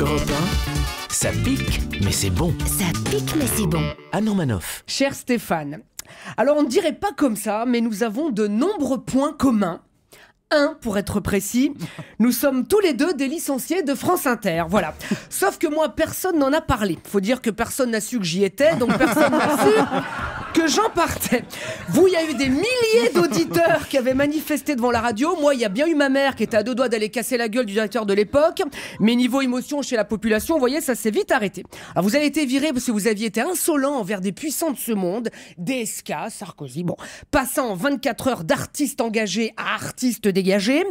Europe 1, ça pique, mais c'est bon. Ça pique, mais c'est bon. Anna Murmanoff. Cher Stéphane, alors on ne dirait pas comme ça, mais nous avons de nombreux points communs. Un, pour être précis, nous sommes tous les deux des licenciés de France Inter, voilà. Sauf que moi, personne n'en a parlé. Faut dire que personne n'a su que j'y étais, donc personne n'a su que j'en partais. Vous, il y a eu des milliers d'auditeurs qui avaient manifesté devant la radio. Moi, il y a bien eu ma mère qui était à deux doigts d'aller casser la gueule du directeur de l'époque. Mais niveau émotion chez la population, vous voyez, ça s'est vite arrêté. Alors, vous avez été viré parce que vous aviez été insolent envers des puissants de ce monde, DSK, Sarkozy, bon, passant en 24 heures d'artiste engagé à artiste des dégagé.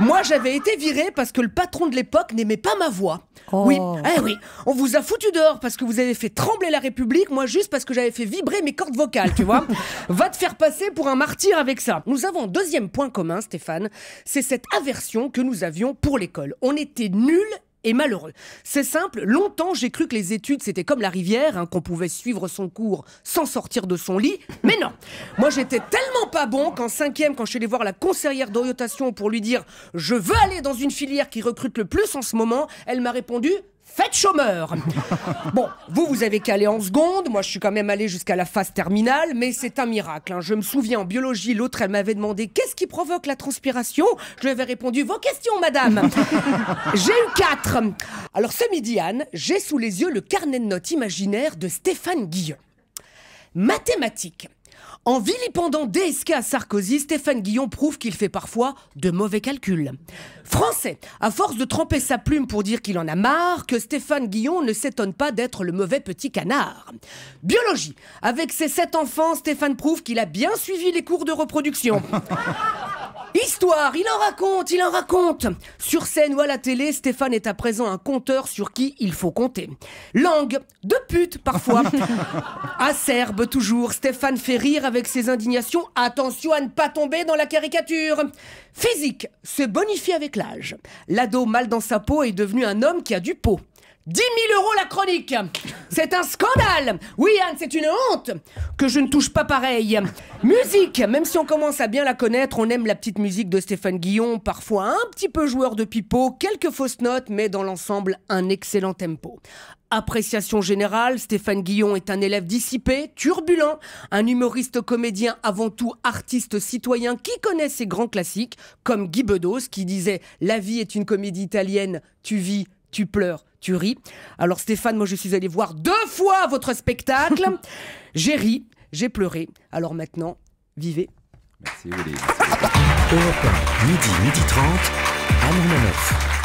Moi, j'avais été viré parce que le patron de l'époque n'aimait pas ma voix. Oh. Oui, eh oui. On vous a foutu dehors parce que vous avez fait trembler la République, moi juste parce que j'avais fait vibrer mes cordes vocales, tu vois. Va te faire passer pour un martyr avec ça. Nous avons un deuxième point commun, Stéphane, c'est cette aversion que nous avions pour l'école. On était nuls et malheureux. C'est simple, longtemps j'ai cru que les études c'était comme la rivière, hein, qu'on pouvait suivre son cours sans sortir de son lit, mais non. Moi j'étais tellement pas bon qu'en cinquième, quand je suis allé voir la conseillère d'orientation pour lui dire « Je veux aller dans une filière qui recrute le plus en ce moment », elle m'a répondu « Faites chômeur !» Bon, vous avez calé en seconde, moi je suis quand même allé jusqu'à la phase terminale, mais c'est un miracle. Hein. Je me souviens, en biologie, l'autre, elle m'avait demandé « Qu'est-ce qui provoque la transpiration ?» Je lui avais répondu « Vos questions, madame !» J'ai eu 4. Alors ce midi, Anne, j'ai sous les yeux le carnet de notes imaginaire de Stéphane Guillon. Mathématiques. En vilipendant DSK à Sarkozy, Stéphane Guillon prouve qu'il fait parfois de mauvais calculs. Français, à force de tremper sa plume pour dire qu'il en a marre, que Stéphane Guillon ne s'étonne pas d'être le mauvais petit canard. Biologie, avec ses 7 enfants, Stéphane prouve qu'il a bien suivi les cours de reproduction. Histoire, il en raconte. Sur scène ou à la télé, Stéphane est à présent un conteur sur qui il faut compter. Langue, de pute parfois. Acerbe toujours, Stéphane fait rire avec ses indignations. Attention à ne pas tomber dans la caricature. Physique, se bonifie avec l'âge. L'ado mal dans sa peau est devenu un homme qui a du pot. 10 000 € la chronique. C'est un scandale. Oui, Anne, c'est une honte que je ne touche pas pareil. Musique. Même si on commence à bien la connaître, on aime la petite musique de Stéphane Guillon, parfois un petit peu joueur de pipeau, quelques fausses notes, mais dans l'ensemble, un excellent tempo. Appréciation générale, Stéphane Guillon est un élève dissipé, turbulent, un humoriste comédien avant tout artiste citoyen qui connaît ses grands classiques, comme Guy Bedos qui disait « La vie est une comédie italienne, tu vis, tu pleures, tu ris ». Alors Stéphane, moi je suis allé voir 2 fois votre spectacle. J'ai ri, j'ai pleuré. Alors maintenant, vivez. Merci Olivier. Europe 1, midi, midi 30, à Anna Murmanoff.